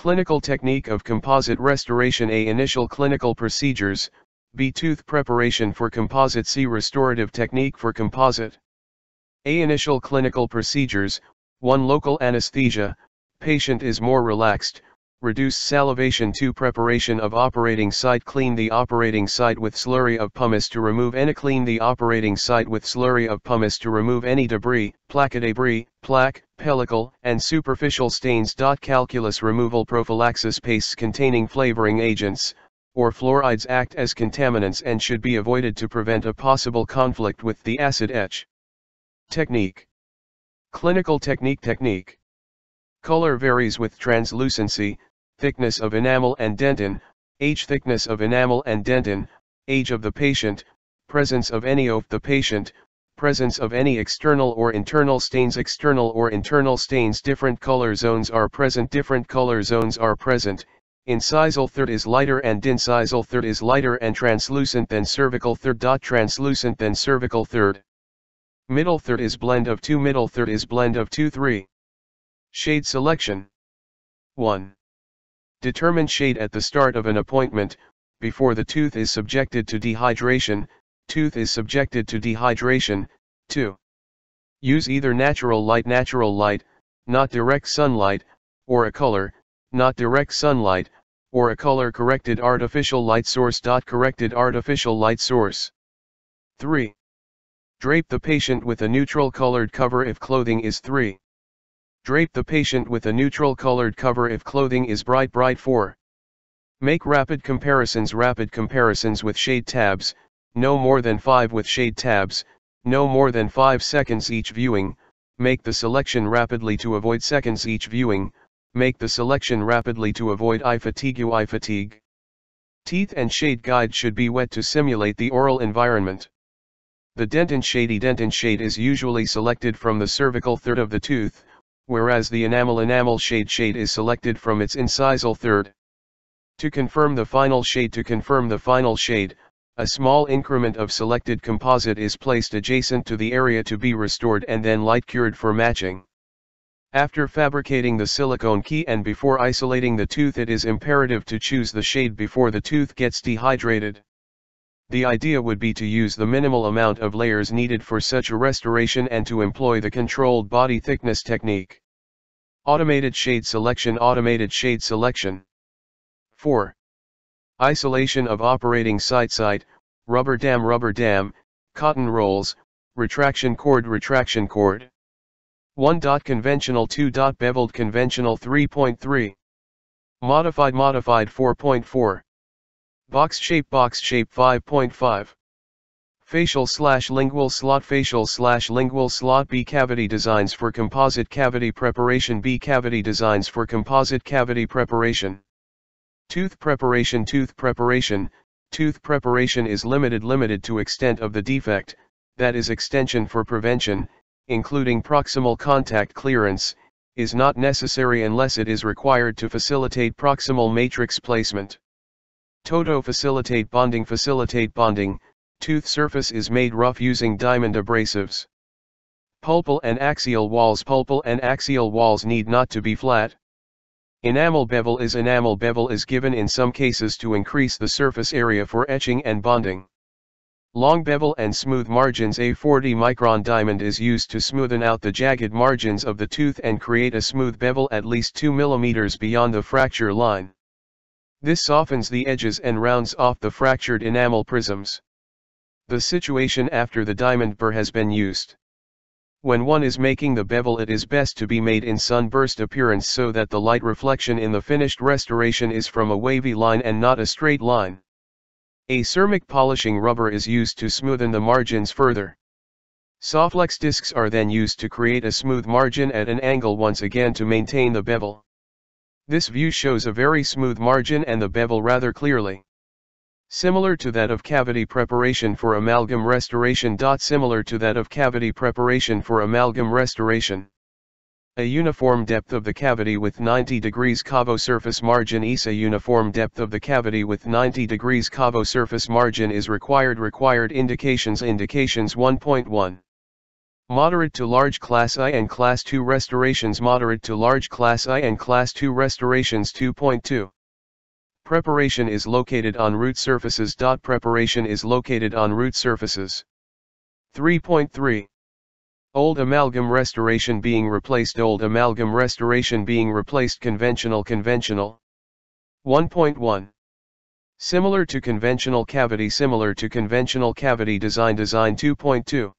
Clinical technique of composite restoration A. Initial clinical procedures, B. Tooth preparation for composite C. Restorative technique for composite. A. Initial clinical procedures, 1. Local anesthesia, patient is more relaxed, reduced salivation. 2. Preparation of operating site. Clean the operating site with slurry of pumice to remove any debris, placodebris, plaque, pellicle, and superficial stains. Calculus removal. Prophylaxis. Pastes containing flavoring agents, or fluorides act as contaminants and should be avoided to prevent a possible conflict with the acid etch. Technique. Clinical technique. Color varies with translucency, thickness of enamel and dentin, age, age of the patient, presence of any presence of any external or internal stains. Different color zones are present. Incisal third is lighter and translucent than cervical third. Middle third is blend of two. 3. Shade selection. 1. Determine shade at the start of an appointment, before the tooth is subjected to dehydration. 2. Use either natural light, not direct sunlight, or a color, corrected artificial light source. . 3. Drape the patient with a neutral colored cover if clothing is 3. Drape the patient with a neutral colored cover if clothing is bright. 4. Make rapid comparisons with shade tabs, no more than 5 with shade tabs, no more than 5 seconds each viewing. Make the selection rapidly to avoid eye fatigue. Teeth and shade guide should be wet to simulate the oral environment. The dentin shade. Is usually selected from the cervical third of the tooth, whereas the enamel shade is selected from its incisal third. To confirm the final shade, a small increment of selected composite is placed adjacent to the area to be restored and then light cured for matching. After fabricating the silicone key and before isolating the tooth, it is imperative to choose the shade before the tooth gets dehydrated. The idea would be to use the minimal amount of layers needed for such a restoration and to employ the controlled body thickness technique. Automated shade selection. 4. Isolation of operating site, rubber dam, cotton rolls, retraction cord. 1. Conventional. 2. Beveled conventional. 3.3. Modified 4.4. Box shape 5.5. Facial/lingual slot. B. Cavity designs for composite cavity preparation. Tooth preparation is limited to extent of the defect, that is extension for prevention, including proximal contact clearance, is not necessary unless it is required to facilitate proximal matrix placement. Facilitate bonding. Tooth surface is made rough using diamond abrasives. Pulpal and axial walls need not to be flat. Enamel bevel is given in some cases to increase the surface area for etching and bonding. Long bevel and smooth margins. A 40 micron diamond is used to smoothen out the jagged margins of the tooth and create a smooth bevel at least 2 mm beyond the fracture line. This softens the edges and rounds off the fractured enamel prisms. The situation after the diamond burr has been used. When one is making the bevel, it is best to be made in sunburst appearance so that the light reflection in the finished restoration is from a wavy line and not a straight line. A ceramic polishing rubber is used to smoothen the margins further. Soflex discs are then used to create a smooth margin at an angle once again to maintain the bevel. This view shows a very smooth margin and the bevel rather clearly. Similar to that of cavity preparation for amalgam restoration. A uniform depth of the cavity with 90 degrees cavo surface margin. A uniform depth of the cavity with 90 degrees cavo surface margin is required. Indications 1.1. Moderate to large Class I and Class II restorations. Moderate to large Class I and Class II restorations 2.2. Preparation is located on root surfaces. Preparation is located on root surfaces. 3.3. Old amalgam restoration being replaced. Old amalgam restoration being replaced. Conventional. 1.1. Similar to conventional cavity. Similar to conventional cavity design. 2.2.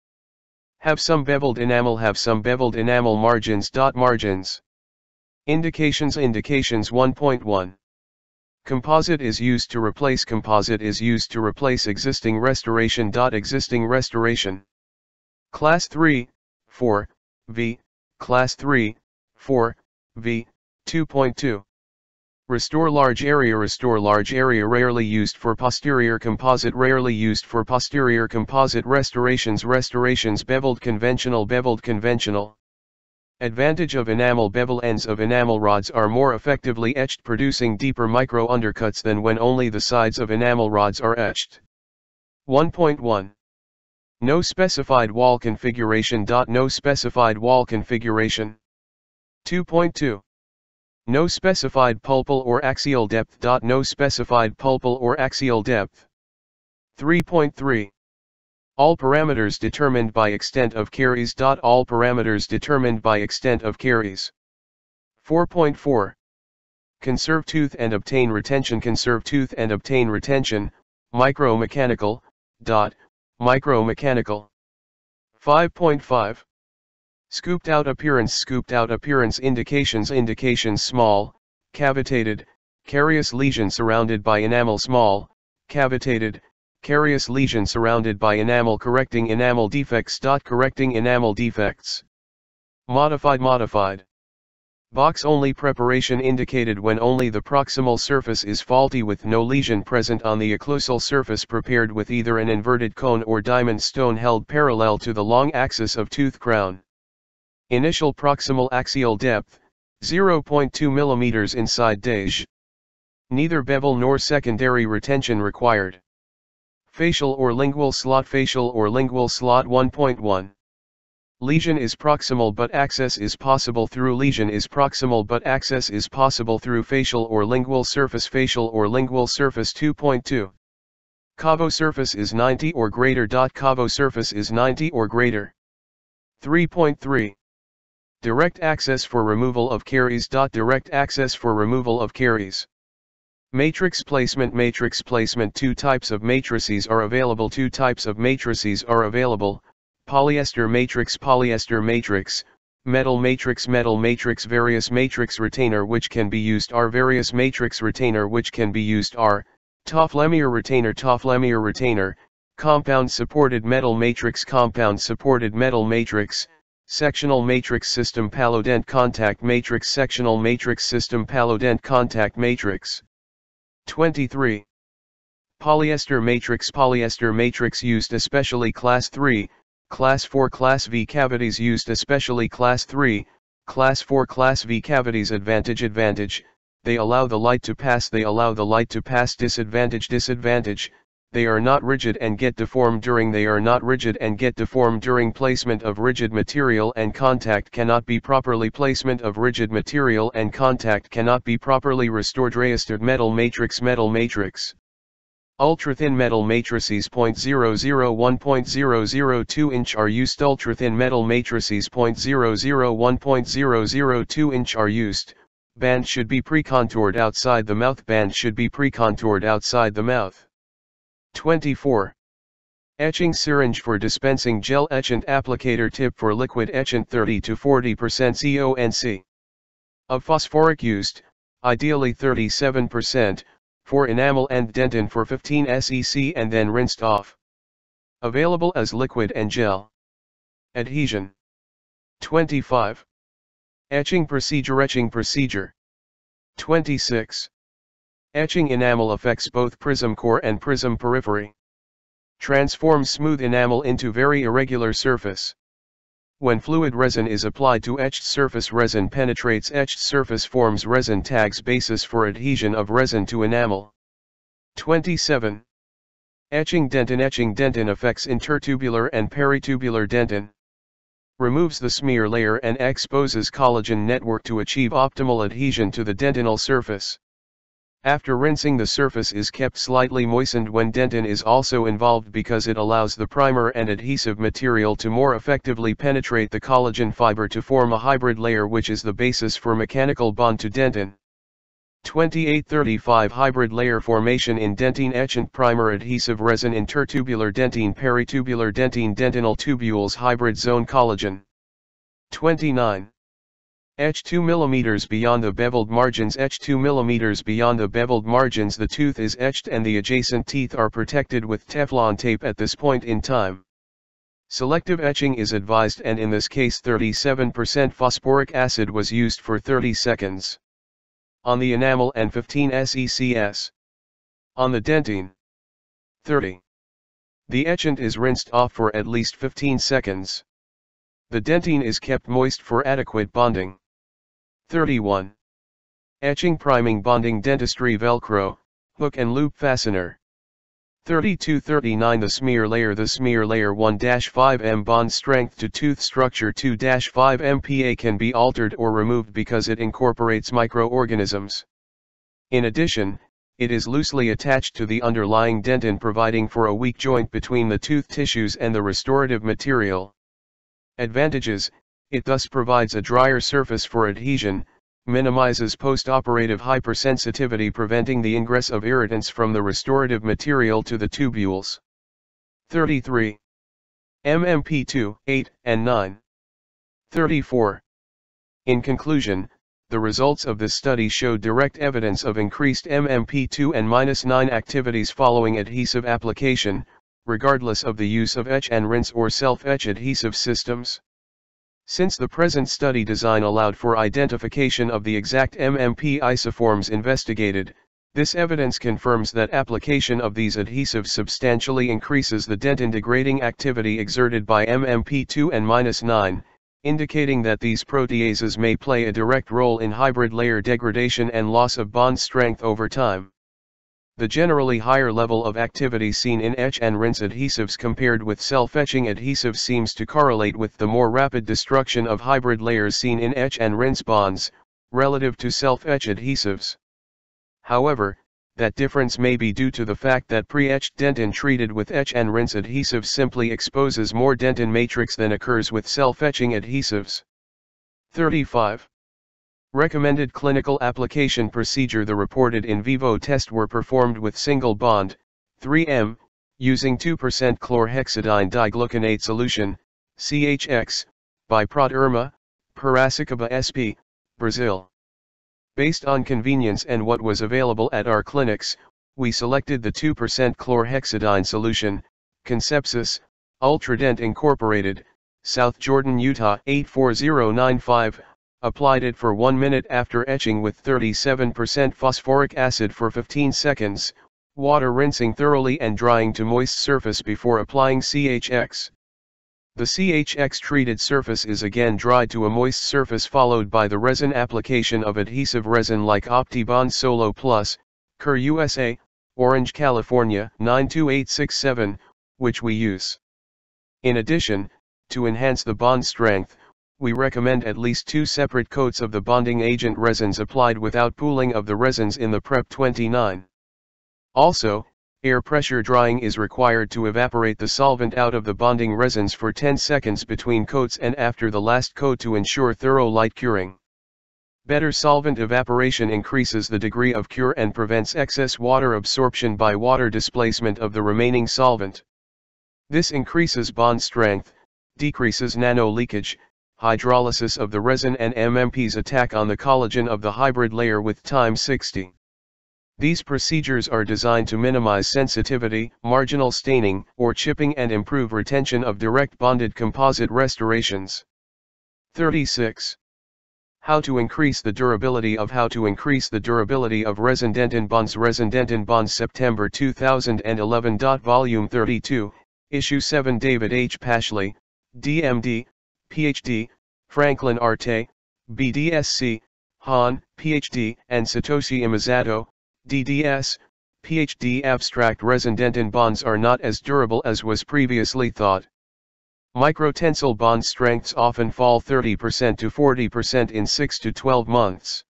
Have some beveled enamel. Have some beveled enamel margins. Margins. Indications 1.1. Composite is used to replace. Composite is used to replace existing restoration. Existing restoration. Class 3, 4, v. Class 3, 4, v. 2.2. Restore large area. Restore large area rarely used for posterior composite. Rarely used for posterior composite restorations. Restorations beveled. Conventional beveled. Conventional. Advantage of enamel bevel. Ends of enamel rods are more effectively etched, producing deeper micro undercuts than when only the sides of enamel rods are etched. 1.1. No specified wall configuration. No specified wall configuration. 2.2. No specified pulpal or axial depth. No specified pulpal or axial depth. 3.3. All parameters determined by extent of carries. All parameters determined by extent of carries. 4.4. Conserve tooth and obtain retention. Conserve tooth and obtain retention, micromechanical. Micromechanical. 5.5. Scooped out appearance. Scooped out appearance. Indications small, cavitated, carious lesion surrounded by enamel. Small, cavitated, carious lesion surrounded by enamel. Correcting enamel defects. Correcting enamel defects. Modified. Box only preparation indicated when only the proximal surface is faulty with no lesion present on the occlusal surface. Prepared with either an inverted cone or diamond stone held parallel to the long axis of tooth crown. Initial proximal axial depth, 0.2 mm inside dege. Neither bevel nor secondary retention required. Facial or lingual slot. Facial or lingual slot. 1.1. Lesion is proximal but access is possible through. Lesion is proximal but access is possible through facial or lingual surface. Facial or lingual surface. 2.2. Cavo surface is 90 or greater. Cavo surface is 90 or greater. 3.3. Direct access for removal of caries. Direct access for removal of caries. Matrix placement. Matrix placement. Two types of matrices are available. Two types of matrices are available. Polyester matrix. Polyester matrix. Metal matrix. Metal matrix. Various matrix retainer which can be used are. Various matrix retainer which can be used are. Tofflemire retainer. Tofflemire retainer. Compound supported metal matrix. Compound supported metal matrix. Sectional matrix system. Palodent contact matrix. Sectional matrix system. Palodent contact matrix. 23. Polyester matrix. Polyester matrix used especially class 3. Class 4 Class V cavities used especially Class 3, Class 4 Class V cavities. Advantage they allow the light to pass. They allow the light to pass. Disadvantage they are not rigid and get deformed during. They are not rigid and get deformed during placement of rigid material, and contact cannot be properly. Placement of rigid material and contact cannot be properly restored. Rastered metal matrix. Metal matrix. Ultra-thin metal matrices 0.001.002 inch are used. Ultra-thin metal matrices 0.001.002 inch are used. Band should be pre-contoured outside the mouth. Band should be pre-contoured outside the mouth. 24. Etching syringe for dispensing gel etchant. Applicator tip for liquid etchant 30 to 40% CONC. Of phosphoric used, ideally 37%. For enamel and dentin for 15 SEC and then rinsed off. Available as liquid and gel. Adhesion. 25. Etching procedure. 26. Etching enamel affects both prism core and prism periphery. Transforms smooth enamel into very irregular surface. When fluid resin is applied to etched surface, resin penetrates etched surface, forms resin tags, basis for adhesion of resin to enamel. 27. Etching dentin affects intertubular and peritubular dentin. removes the smear layer and exposes collagen network to achieve optimal adhesion to the dentinal surface. After rinsing, the surface is kept slightly moistened when dentin is also involved because it allows the primer and adhesive material to more effectively penetrate the collagen fiber to form a hybrid layer, which is the basis for mechanical bond to dentin. 2835 Hybrid layer formation in dentine etchant primer adhesive resin intertubular dentine peritubular dentine dentinal tubules hybrid zone collagen. 29. Etch 2 mm beyond the beveled margins. Etched 2 mm beyond the beveled margins. The tooth is etched and the adjacent teeth are protected with Teflon tape at this point in time. Selective etching is advised, and in this case 37% phosphoric acid was used for 30 seconds. On the enamel and 15 secs. On the dentine. 30. The etchant is rinsed off for at least 15 seconds. The dentine is kept moist for adequate bonding. 31. Etching priming bonding dentistry Velcro, hook and loop fastener. 3239 The smear layer. The smear layer 1-5M bond strength to tooth structure 2-5MPa can be altered or removed because it incorporates microorganisms. In addition, it is loosely attached to the underlying dentin, providing for a weak joint between the tooth tissues and the restorative material. Advantages: it thus provides a drier surface for adhesion, minimizes post-operative hypersensitivity, preventing the ingress of irritants from the restorative material to the tubules. 33. MMP2, 8, and 9. 34. In conclusion, the results of this study showed direct evidence of increased MMP2 and -9 activities following adhesive application, regardless of the use of etch and rinse or self-etch adhesive systems. Since the present study design allowed for identification of the exact MMP isoforms investigated, this evidence confirms that application of these adhesives substantially increases the dentin-degrading activity exerted by MMP2 and -9, indicating that these proteases may play a direct role in hybrid layer degradation and loss of bond strength over time. The generally higher level of activity seen in etch and rinse adhesives compared with self-etching adhesives seems to correlate with the more rapid destruction of hybrid layers seen in etch and rinse bonds, relative to self-etch adhesives. However, that difference may be due to the fact that pre-etched dentin treated with etch and rinse adhesives simply exposes more dentin matrix than occurs with self-etching adhesives. 35. Recommended clinical application procedure. The reported in vivo tests were performed with single bond, 3M, using 2% chlorhexidine digluconate solution, CHX, by Prodherma, Piracicaba SP, Brazil. Based on convenience and what was available at our clinics, we selected the 2% chlorhexidine solution, Concepsis, Ultradent Incorporated, South Jordan, Utah 84095, applied it for 1 minute after etching with 37% phosphoric acid for 15 seconds, water rinsing thoroughly and drying to moist surface before applying CHX. The CHX treated surface is again dried to a moist surface followed by the resin application of adhesive resin like OptiBond Solo Plus, Kerr USA, Orange, California 92867, which we use. In addition, to enhance the bond strength, we recommend at least 2 separate coats of the bonding agent resins applied without pooling of the resins in the prep. 29. Also, air pressure drying is required to evaporate the solvent out of the bonding resins for 10 seconds between coats and after the last coat to ensure thorough light curing. Better solvent evaporation increases the degree of cure and prevents excess water absorption by water displacement of the remaining solvent. This increases bond strength, decreases nano leakage, hydrolysis of the resin and MMP's attack on the collagen of the hybrid layer with time. 60. These procedures are designed to minimize sensitivity, marginal staining, or chipping and improve retention of direct bonded composite restorations. 36. How to increase the durability of resin dentin bonds. Resin dentin bonds, September 2011. Volume 32, Issue 7. David H. Pashley, DMD, Ph.D., Franklin Arte, B.Sc., Han, Ph.D., and Satoshi Imazato, D.D.S., Ph.D. Abstract. Resin dentin bonds are not as durable as was previously thought. Microtensile bond strengths often fall 30% to 40% in 6 to 12 months.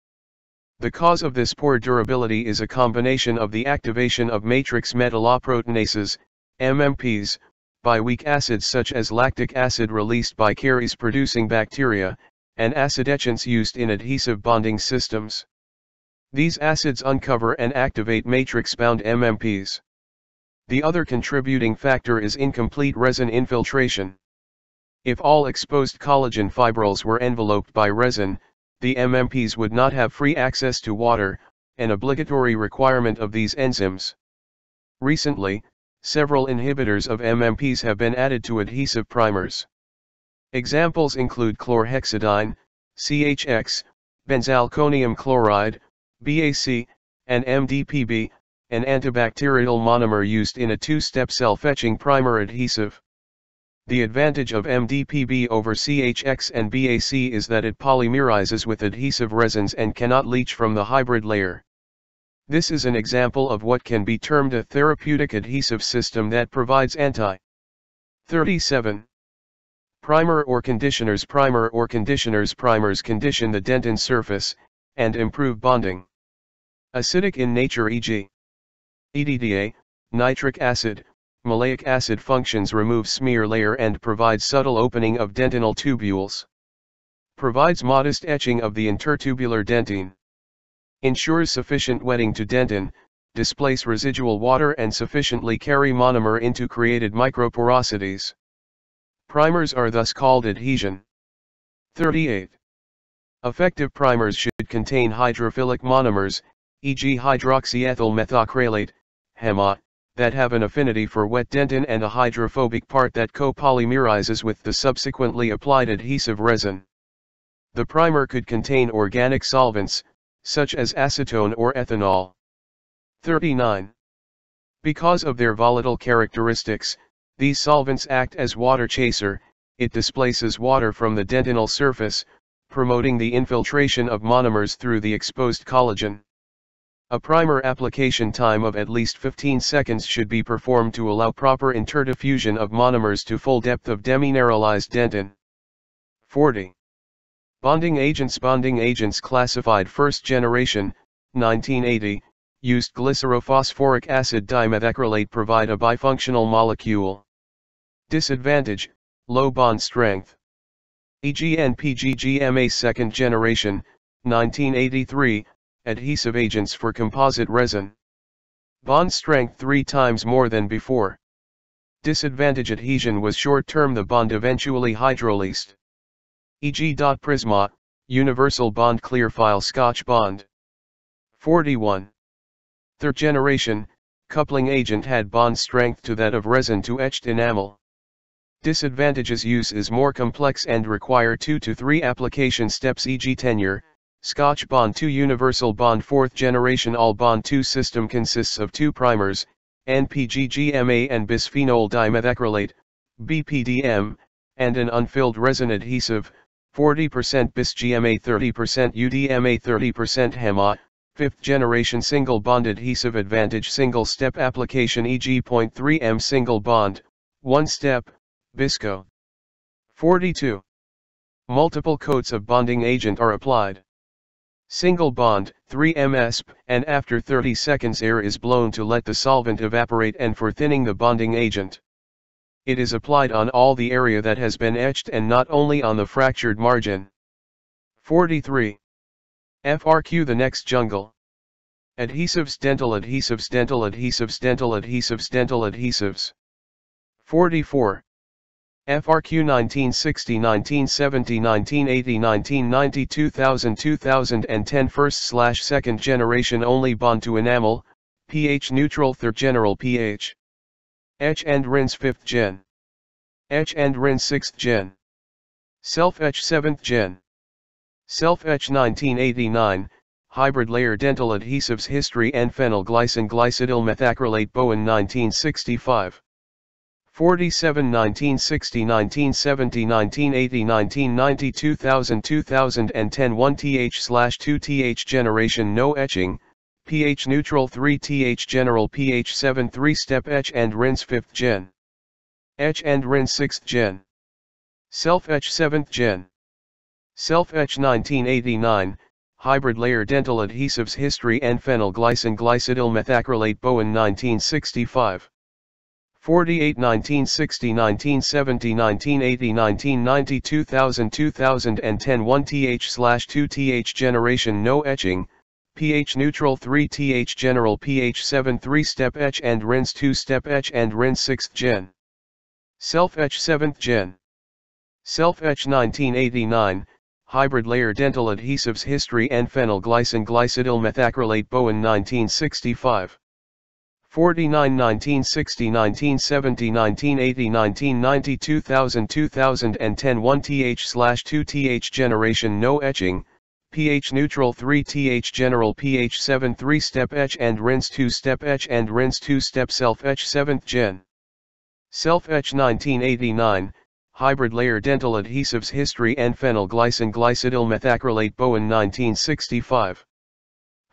The cause of this poor durability is a combination of the activation of matrix metalloproteinases, MMPs, by weak acids such as lactic acid released by caries-producing bacteria, and acidetchants used in adhesive bonding systems. These acids uncover and activate matrix-bound MMPs. The other contributing factor is incomplete resin infiltration. If all exposed collagen fibrils were enveloped by resin, the MMPs would not have free access to water, an obligatory requirement of these enzymes. Recently, several inhibitors of MMPs have been added to adhesive primers. Examples include chlorhexidine, CHX, benzalkonium chloride, BAC, and MDPB, an antibacterial monomer used in a two-step cell-fetching primer adhesive. The advantage of MDPB over CHX and BAC is that it polymerizes with adhesive resins and cannot leach from the hybrid layer. This is an example of what can be termed a therapeutic adhesive system that provides anti-37 primer or conditioners. Primers condition the dentin surface, and improve bonding. Acidic in nature, e.g. EDTA, nitric acid, maleic acid functions remove smear layer and provides subtle opening of dentinal tubules. Provides modest etching of the intertubular dentine. Ensures sufficient wetting to dentin, displace residual water and sufficiently carry monomer into created microporosities. Primers are thus called adhesion. 38. Effective primers should contain hydrophilic monomers, e.g. hydroxyethyl methocrylate, HMA, that have an affinity for wet dentin and a hydrophobic part that copolymerizes with the subsequently applied adhesive resin. The primer could contain organic solvents, such as acetone or ethanol. 39. Because of their volatile characteristics, these solvents act as water chaser. It displaces water from the dentinal surface, promoting the infiltration of monomers through the exposed collagen. A primer application time of at least 15 seconds should be performed to allow proper interdiffusion of monomers to full depth of demineralized dentin. 40. Bonding agents. Classified first generation, 1980, used glycerophosphoric acid dimethacrylate provide a bifunctional molecule. Disadvantage, low bond strength. E.g. NPGGMA second generation, 1983, adhesive agents for composite resin. Bond strength 3 times more than before. Disadvantage, adhesion was short-term, the bond eventually hydroleased. E.g. Prisma, Universal Bond, Clear File, Scotch Bond. 41. Third generation, coupling agent had bond strength to that of resin to etched enamel. Disadvantages, use is more complex and require 2 to 3 application steps, e.g. Tenure, Scotch Bond 2, Universal Bond 4th Generation. All Bond 2 system consists of 2 primers, NPGGMA and bisphenol dimethacrylate, BPDM, and an unfilled resin adhesive, 40% bisGMA, 30% UDMA, 30% HMA, 5th Generation Single Bond Adhesive. Advantage, single step application, e.g. 0.3 m Single Bond, 1 step, BISCO. 42. Multiple coats of bonding agent are applied. Single Bond, 3 m sp, and after 30 seconds air is blown to let the solvent evaporate and for thinning the bonding agent. It is applied on all the area that has been etched and not only on the fractured margin. 43. FRQ, the next jungle. Adhesives, dental adhesives. 44. FRQ 1960, 1970, 1980, 1990, 2000, 2010. 1st/2nd generation only, bond to enamel, pH neutral, 3rd general pH. Etch and rinse 5th gen. Etch and rinse 6th gen. Self-etch 7th gen. Self-etch 1989, hybrid layer dental adhesives, history and phenylglycine glycidyl methacrylate, Bowen 1965. 47. 1960, 1970, 1980, 1990, 2000, 2010. 1th/2th generation, no etching, pH neutral, 3th general pH, 7 3-step etch and rinse 5th gen. Etch and rinse 6th gen. Self-etch 7th gen. Self-etch 1989, hybrid layer dental adhesives history and phenylglycine glycidyl methacrylate Bowen 1965. 48 1960 1970 1980 1990 2000 2010 1th/2th generation no etching, pH neutral 3th general pH 7 3-step etch and rinse 2-step etch and rinse 6th gen. Self-etch 7th gen. Self-etch 1989, hybrid layer dental adhesives history and phenylglycine glycidyl methacrylate Bowen 1965. 49 1960 1970 1980 1990 2000 2010 1th/2th generation no etching, pH neutral 3th general pH 7 3-step etch and rinse 2-step etch and rinse 2-step self-etch 7th gen. Self-etch 1989, hybrid layer dental adhesives history and phenylglycine glycidyl methacrylate Bowen 1965.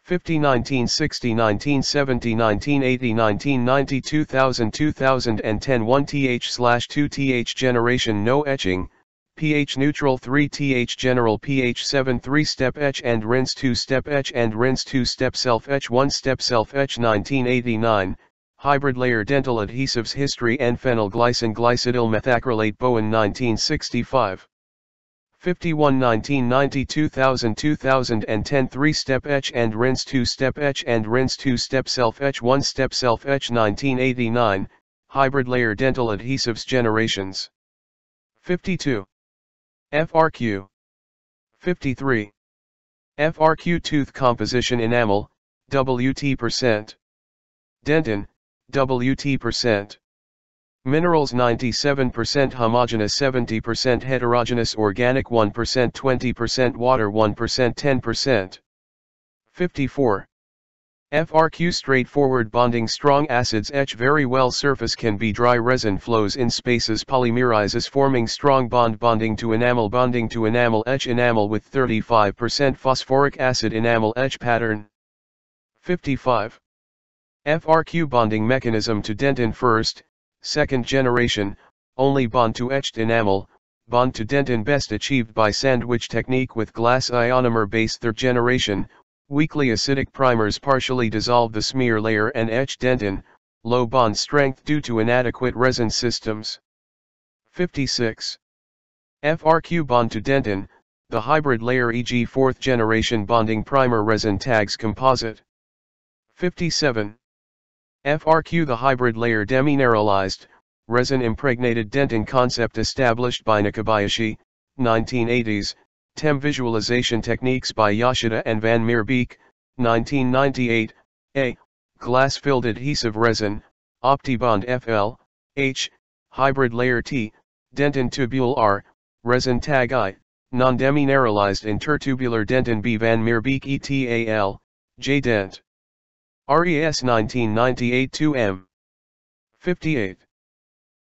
50 1960 1970 1980 1990 2000 2010 1th/2th generation no etching, pH neutral 3th general pH 7 3-step etch and rinse 2-step etch and rinse 2-step self-etch 1-step self-etch 1989, hybrid layer dental adhesives history and phenylglycine glycidyl methacrylate Bowen 1965. 51 1990 2000 2010 3-step etch and rinse 2-step etch and rinse 2-step self-etch 1-step self-etch 1989, hybrid layer dental adhesives generations. 52. FRQ. 53. FRQ tooth composition enamel, WT%. Dentin, WT%. Minerals 97% homogeneous 70% heterogeneous organic 1% 20% water 1% 10%. 54. FRQ straightforward bonding strong acids etch very well surface can be dry resin flows in spaces polymerizes forming strong bond bonding to enamel etch enamel with 35% phosphoric acid enamel etch pattern. 55. FRQ bonding mechanism to dentin first, second generation, only bond to etched enamel, bond to dentin best achieved by sandwich technique with glass ionomer base third generation, weakly acidic primers partially dissolve the smear layer and etch dentin, low bond strength due to inadequate resin systems. 56. FRQ bond to dentin, the hybrid layer e.g. fourth generation bonding primer resin tags composite. 57. FRQ the hybrid layer demineralized, resin impregnated dentin concept established by Nakabayashi, 1980s, TEM visualization techniques by Yoshida and Van Meerbeek, 1998, A. Glass-filled adhesive resin, Optibond FL, H. Hybrid layer T, dentin tubule R, resin tag I, non-demineralized intertubular dentin B. Van Meerbeek ETAL, J. Dent. RES 1998 2M. 58.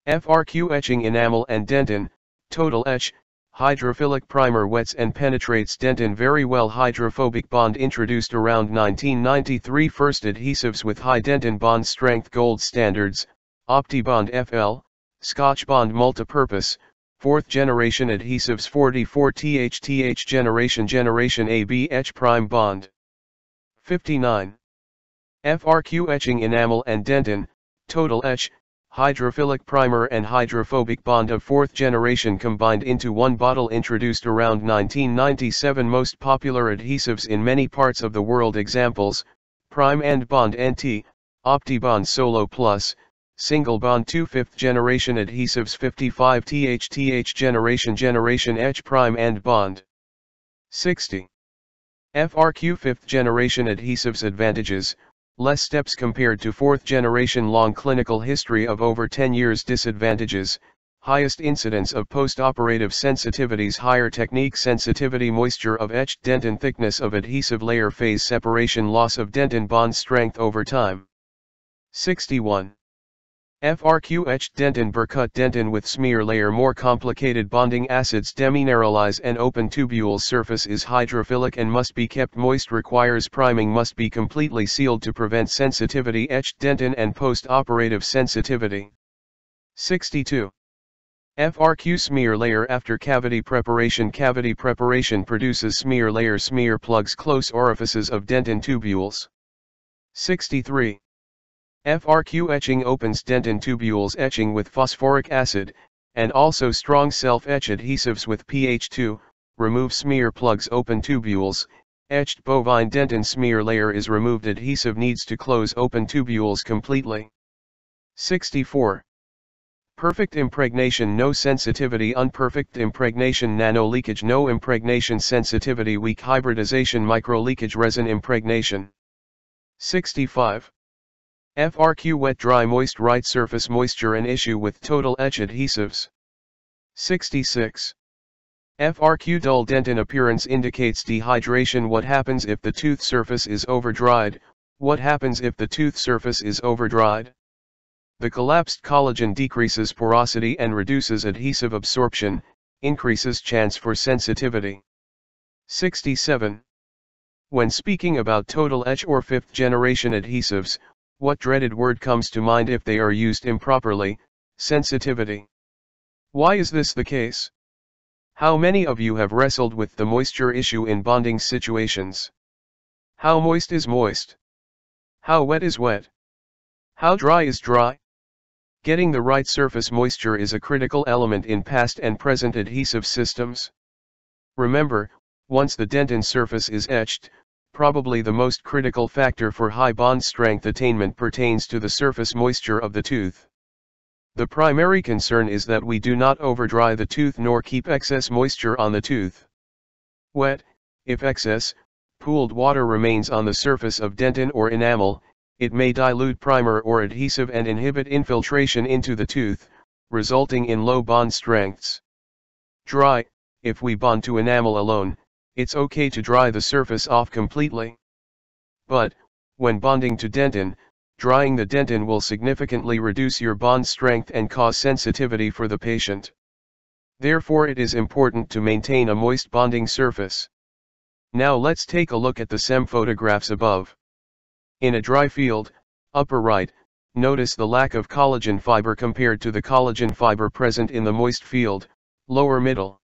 FRQ etching enamel and dentin, total etch, hydrophilic primer wets and penetrates dentin very well hydrophobic bond introduced around 1993 first adhesives with high dentin bond strength gold standards, OptiBond FL, Scotch Bond multipurpose, 4th generation adhesives 44th generation AB etch prime bond. 59. FRQ etching enamel and dentin, total etch, hydrophilic primer and hydrophobic bond of 4th generation combined into one bottle introduced around 1997 most popular adhesives in many parts of the world examples, prime and bond NT, OptiBond Solo Plus, Single Bond 2 5th generation adhesives 55th generation etch prime and bond. 60. FRQ 5th generation adhesives advantages, less steps compared to 4th generation long clinical history of over 10 years disadvantages, highest incidence of post-operative sensitivities higher technique sensitivity moisture of etched dentin thickness of adhesive layer phase separation loss of dentin bond strength over time. 61. FRQ etched dentin burcut dentin with smear layer more complicated bonding acids demineralize and open tubule surface is hydrophilic and must be kept moist requires priming must be completely sealed to prevent sensitivity etched dentin and post-operative sensitivity. 62. FRQ smear layer after cavity preparation. Cavity preparation produces smear layer. Smear plugs close orifices of dentin tubules. 63. FRQ etching opens dentin tubules. Etching with phosphoric acid, and also strong self-etch adhesives with pH2, remove smear plugs. Open tubules, etched bovine dentin smear layer is removed. Adhesive needs to close open tubules completely. 64. Perfect impregnation. No sensitivity. Unperfect impregnation. Nano leakage. No impregnation. Sensitivity. Weak hybridization. Micro leakage. Resin impregnation. 65. FRQ wet, dry, moist. Right surface moisture. An issue with total etch adhesives. 66. FRQ dull dentin appearance indicates dehydration. What happens if the tooth surface is overdried? What happens if the tooth surface is overdried? The collapsed collagen decreases porosity and reduces adhesive absorption, increases chance for sensitivity. 67. When speaking about total etch or fifth generation adhesives, what dreaded word comes to mind if they are used improperly? Sensitivity. Why is this the case? How many of you have wrestled with the moisture issue in bonding situations? How moist is moist? How wet is wet? How dry is dry? Getting the right surface moisture is a critical element in past and present adhesive systems. Remember, once the dentin surface is etched, probably the most critical factor for high bond strength attainment pertains to the surface moisture of the tooth. The primary concern is that we do not overdry the tooth nor keep excess moisture on the tooth. Wet, if excess, pooled water remains on the surface of dentin or enamel, it may dilute primer or adhesive and inhibit infiltration into the tooth, resulting in low bond strengths. Dry, if we bond to enamel alone, it's okay to dry the surface off completely. But, when bonding to dentin, drying the dentin will significantly reduce your bond strength and cause sensitivity for the patient. Therefore, it is important to maintain a moist bonding surface. Now let's take a look at the SEM photographs above. In a dry field, upper right, notice the lack of collagen fiber compared to the collagen fiber present in the moist field, lower middle.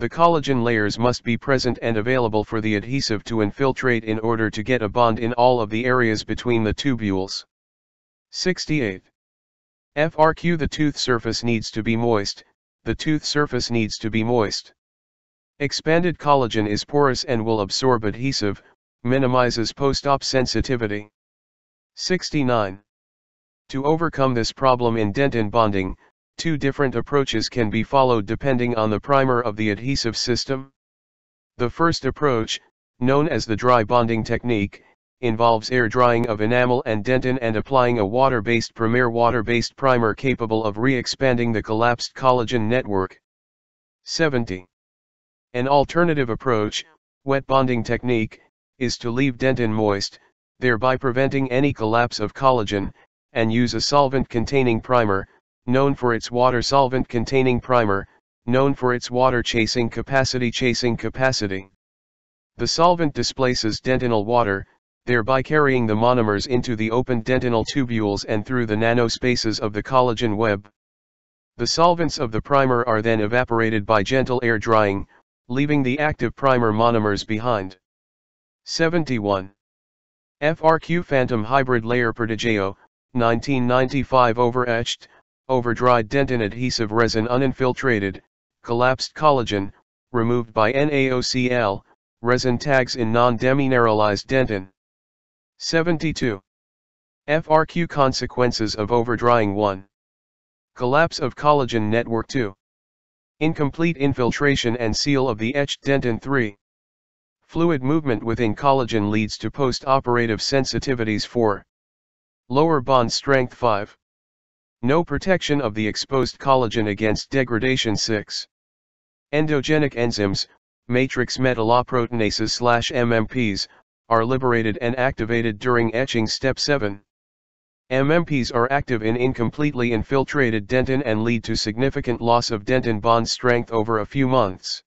The collagen layers must be present and available for the adhesive to infiltrate in order to get a bond in all of the areas between the tubules. 68. FRQ. The tooth surface needs to be moist, the tooth surface needs to be moist. Expanded collagen is porous and will absorb adhesive, minimizes post-op sensitivity. 69. To overcome this problem in dentin bonding, two different approaches can be followed depending on the primer of the adhesive system. The first approach, known as the dry bonding technique, involves air drying of enamel and dentin and applying a water-based primer. Water-based primer capable of re-expanding the collapsed collagen network. 70. An alternative approach, wet bonding technique, is to leave dentin moist, thereby preventing any collapse of collagen, and use a solvent-containing primer, known for its water chasing capacity. The solvent displaces dentinal water, thereby carrying the monomers into the open dentinal tubules and through the nanospaces of the collagen web. The solvents of the primer are then evaporated by gentle air drying, leaving the active primer monomers behind. 71. FRQ Phantom Hybrid Layer. Perdigao, 1995. Over-etched, overdried dentin adhesive. Resin uninfiltrated, collapsed collagen, removed by NaOCl, resin tags in non-demineralized dentin. 72. FRQ Consequences of Overdrying. 1. Collapse of collagen network. 2. Incomplete infiltration and seal of the etched dentin. 3. Fluid movement within collagen leads to post-operative sensitivities. 4. Lower bond strength. 5. No protection of the exposed collagen against degradation. 6. Endogenic enzymes, matrix metalloproteinases/MMPs, are liberated and activated during etching. Step 7. MMPs are active in incompletely infiltrated dentin and lead to significant loss of dentin bond strength over a few months.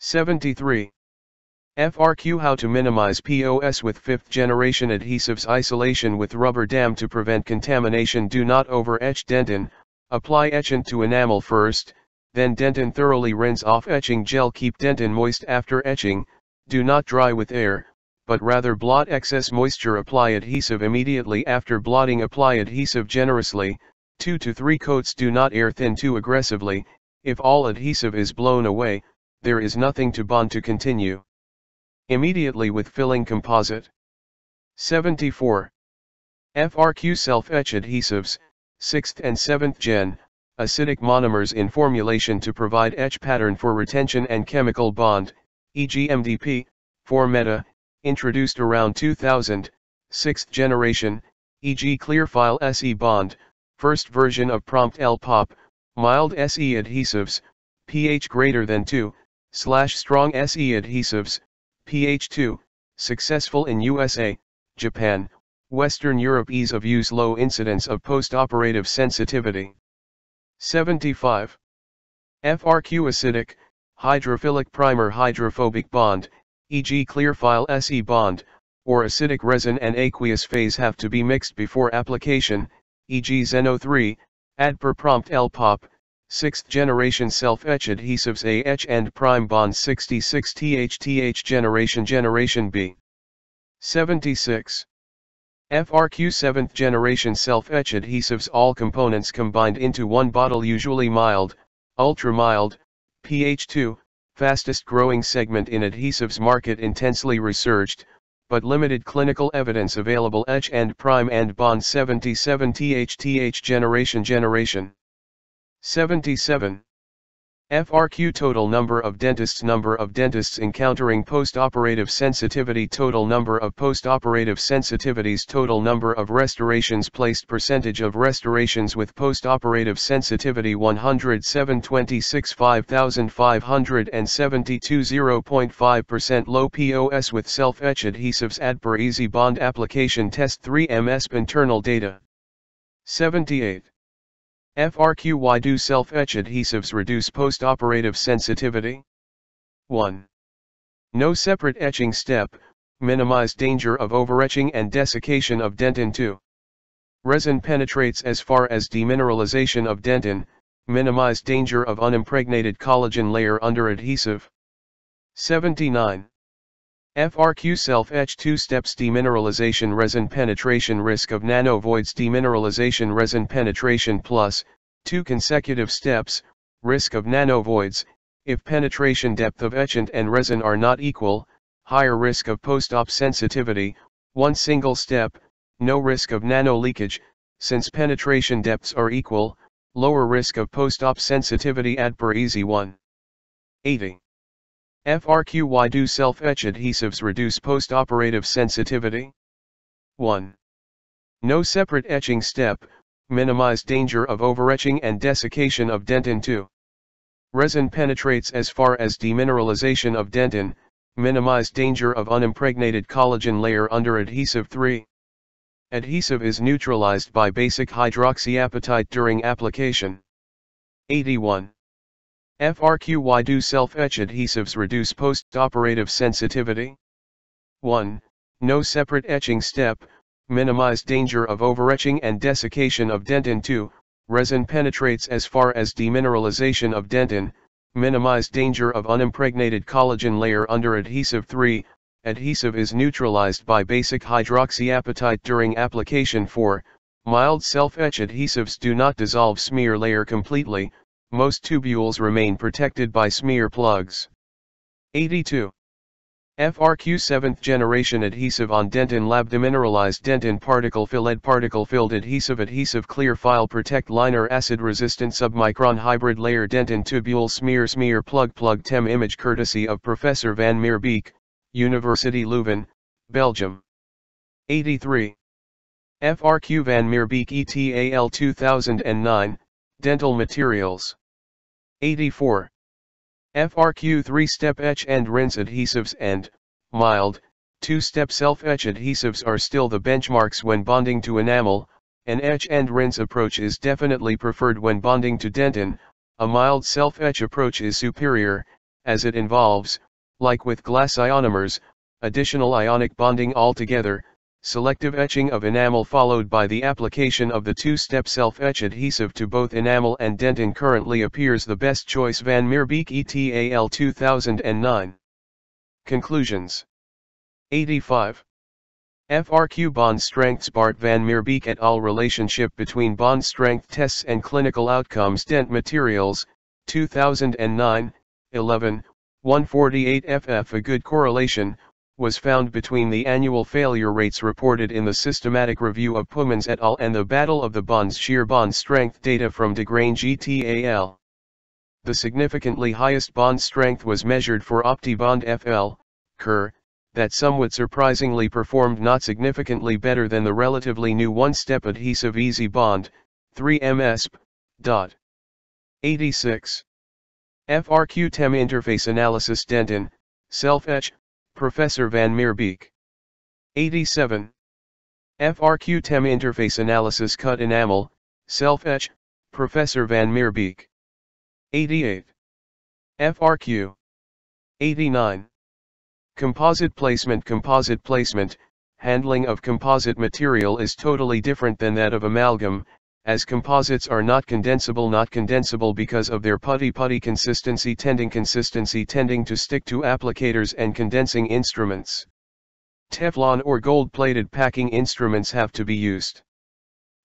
73. FRQ. How to minimize POS with fifth generation adhesives. Isolation with rubber dam to prevent contamination. Do not over etch dentin, Apply etchant to enamel first, then dentin. Thoroughly rinse off etching gel. Keep dentin moist after etching. Do not dry with air, but rather blot excess moisture. Apply adhesive immediately after blotting. Apply adhesive generously, 2 to 3 coats. Do not air thin too aggressively. If all adhesive is blown away, there is nothing to bond. To continue immediately with filling composite. 74. FRQ self-etch adhesives, 6th and 7th gen, acidic monomers in formulation to provide etch pattern for retention and chemical bond, e.g. MDP, 4-meta, introduced around 2000, 6th generation, e.g. Clearfil SE Bond, first version of Prompt L-Pop, mild SE adhesives, pH greater than 2, / strong SE adhesives, pH 2, successful in USA, Japan, Western Europe. Ease of use, low incidence of post-operative sensitivity. 75. FRQ acidic, hydrophilic primer, hydrophobic bond, e.g. Clearfil SE Bond, or acidic resin and aqueous phase have to be mixed before application, e.g. Xeno3, Adper Prompt L-Pop, 6th generation self-etch adhesives AH and prime bond. 66. THTH generation, generation B. 76. FRQ 7th generation self-etch adhesives. All components combined into one bottle, usually mild, ultra-mild, pH 2, fastest growing segment in adhesives market, intensely researched, but limited clinical evidence available. Etch and prime and bond. 77. THTH generation, generation. 77. FRQ total number of dentists, number of dentists encountering post-operative sensitivity, total number of post-operative sensitivities, total number of restorations placed, percentage of restorations with post-operative sensitivity. 10726 5572 0.5%. Low POS with self-etch adhesives. Adper Easy Bond application test 3 ms. Internal data. 78. FRQ. Why do self-etch adhesives reduce post-operative sensitivity? 1. No separate etching step, minimize danger of overetching and desiccation of dentin. 2. Resin penetrates as far as demineralization of dentin, minimize danger of unimpregnated collagen layer under adhesive. 79. FRQ self-etch 2 steps, demineralization, resin penetration, risk of nano voids, demineralization, resin penetration plus 2 consecutive steps, risk of nano voids. If penetration depth of etchant and resin are not equal, higher risk of post-op sensitivity. 1 single step, no risk of nano leakage, since penetration depths are equal, lower risk of post-op sensitivity. Adper Easy 1. 80. FRQ. Why do self-etch adhesives reduce post-operative sensitivity? 1. No separate etching step, minimize danger of overetching and desiccation of dentin. 2. Resin penetrates as far as demineralization of dentin, minimize danger of unimpregnated collagen layer under adhesive. 3. Adhesive is neutralized by basic hydroxyapatite during application. 81. FRQ. Why do self-etch adhesives reduce post-operative sensitivity? 1. No separate etching step, minimize danger of overetching and desiccation of dentin. 2. Resin penetrates as far as demineralization of dentin, minimize danger of unimpregnated collagen layer under adhesive. 3. Adhesive is neutralized by basic hydroxyapatite during application. 4. Mild self-etch adhesives do not dissolve smear layer completely, most tubules remain protected by smear plugs. 82. FRQ 7th generation adhesive on dentin, lab demineralized dentin particle, fill lead particle, filled adhesive, adhesive clear file, protect liner, acid resistant submicron hybrid layer, dentin tubule, smear plug tem. Image courtesy of Professor Van Meerbeek, University Leuven, Belgium. 83. FRQ Van Meerbeek et al. 2009, Dental Materials. 84. FRQ 3-step etch and rinse adhesives and mild 2-step self-etch adhesives are still the benchmarks when bonding to enamel. An etch and rinse approach is definitely preferred when bonding to dentin. A mild self-etch approach is superior, as it involves, like with glass ionomers, additional ionic bonding altogether, selective etching of enamel followed by the application of the two-step self-etch adhesive to both enamel and dentin currently appears the best choice. Van Meerbeek et al. 2009. Conclusions. 85. FRQ Bond Strengths. Bart Van Meerbeek et al. Relationship between bond strength tests and clinical outcomes. Dent Materials, 2009, 11, 148 ff. A good correlation was found between the annual failure rates reported in the systematic review of Pumans et al. And the Battle of the Bonds. Shear bond strength data from DeGrange et al. The significantly highest bond strength was measured for Optibond FL, Kerr, that somewhat surprisingly performed not significantly better than the relatively new one-step adhesive Easy Bond, 3MSP. 86. FRQ TEM Interface Analysis. Dentin, Self-Etch, Professor Van Meerbeek. 87. FRQ TEM Interface Analysis. Cut Enamel, Self-Etch, Professor Van Meerbeek. 88. FRQ. 89. Composite placement. Composite placement, handling of composite material is totally different than that of amalgam, as composites are not condensable because of their putty-putty consistency tending to stick to applicators and condensing instruments. Teflon or gold-plated packing instruments have to be used.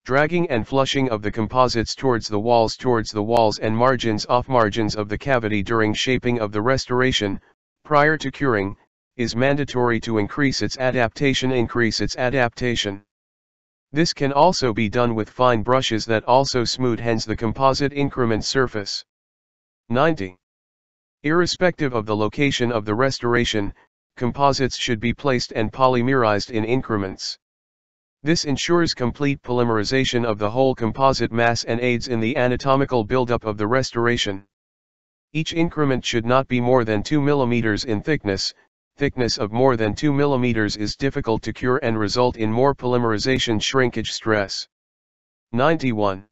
Dragging and flushing of the composites towards the walls and margins off margins of the cavity during shaping of the restoration, prior to curing, is mandatory to increase its adaptation. This can also be done with fine brushes that also smooth-hens the composite increment surface. 90. Irrespective of the location of the restoration, composites should be placed and polymerized in increments. This ensures complete polymerization of the whole composite mass and aids in the anatomical buildup of the restoration. Each increment should not be more than 2 mm in thickness. Thickness of more than 2 mm is difficult to cure and result in more polymerization shrinkage stress. 91.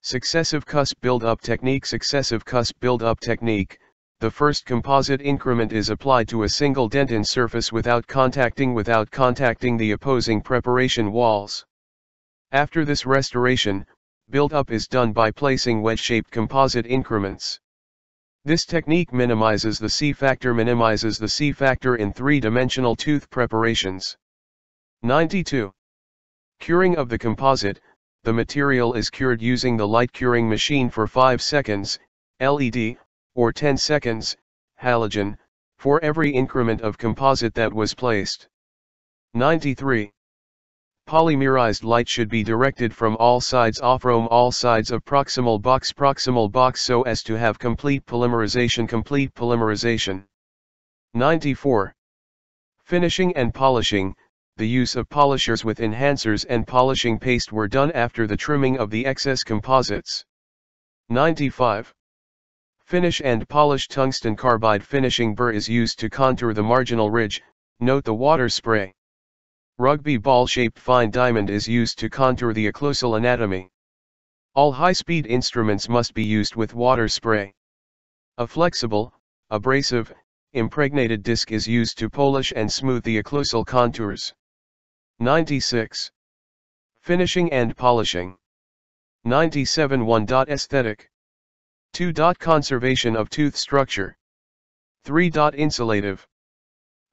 Successive cusp build-up technique. Successive cusp build-up technique, the first composite increment is applied to a single dentin surface without contacting the opposing preparation walls. After this restoration, build-up is done by placing wedge-shaped composite increments. This technique minimizes the C-factor in three-dimensional tooth preparations. 92. Curing of the composite. The material is cured using the light curing machine for 5 seconds, LED, or 10 seconds, halogen, for every increment of composite that was placed. 93. Polymerized light should be directed from all sides of proximal box so as to have complete polymerization. 94. Finishing and polishing. The use of polishers with enhancers and polishing paste were done after the trimming of the excess composites. 95. Finish and polish. Tungsten carbide finishing burr is used to contour the marginal ridge, note the water spray. Rugby ball-shaped fine diamond is used to contour the occlusal anatomy. All high-speed instruments must be used with water spray. A flexible, abrasive, impregnated disc is used to polish and smooth the occlusal contours. 96. Finishing and polishing. 97. 1. Aesthetic. 2. Conservation of tooth structure. 3. Insulative.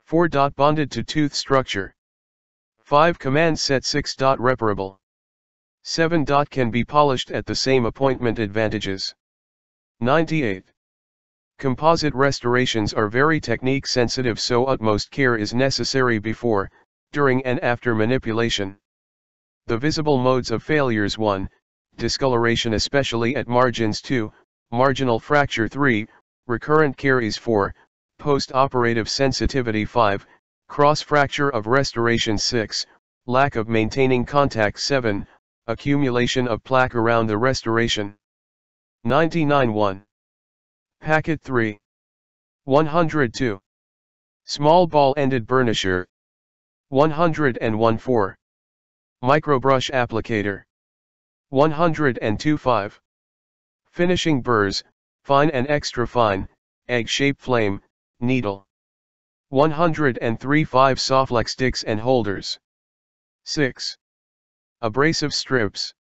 4. Bonded to tooth structure. 5. Command set. 6. Reparable. 7. Can be polished at the same appointment. Advantages. 98. Composite restorations are very technique sensitive, so utmost care is necessary before, during and after manipulation. The visible modes of failures. 1. Discoloration, especially at margins. 2. Marginal fracture. 3. Recurrent care is. 4. Post-operative sensitivity. 5. Cross-fracture of restoration. 6. Lack of maintaining contact. 7. Accumulation of plaque around the restoration. 99. 1. Packet 3. 102. Small ball-ended burnisher. 101. 4. Microbrush applicator. 102. 5. Finishing burrs, fine and extra fine, egg-shaped flame, needle. 103. 5. Soflex sticks and holders. 6. Abrasive strips.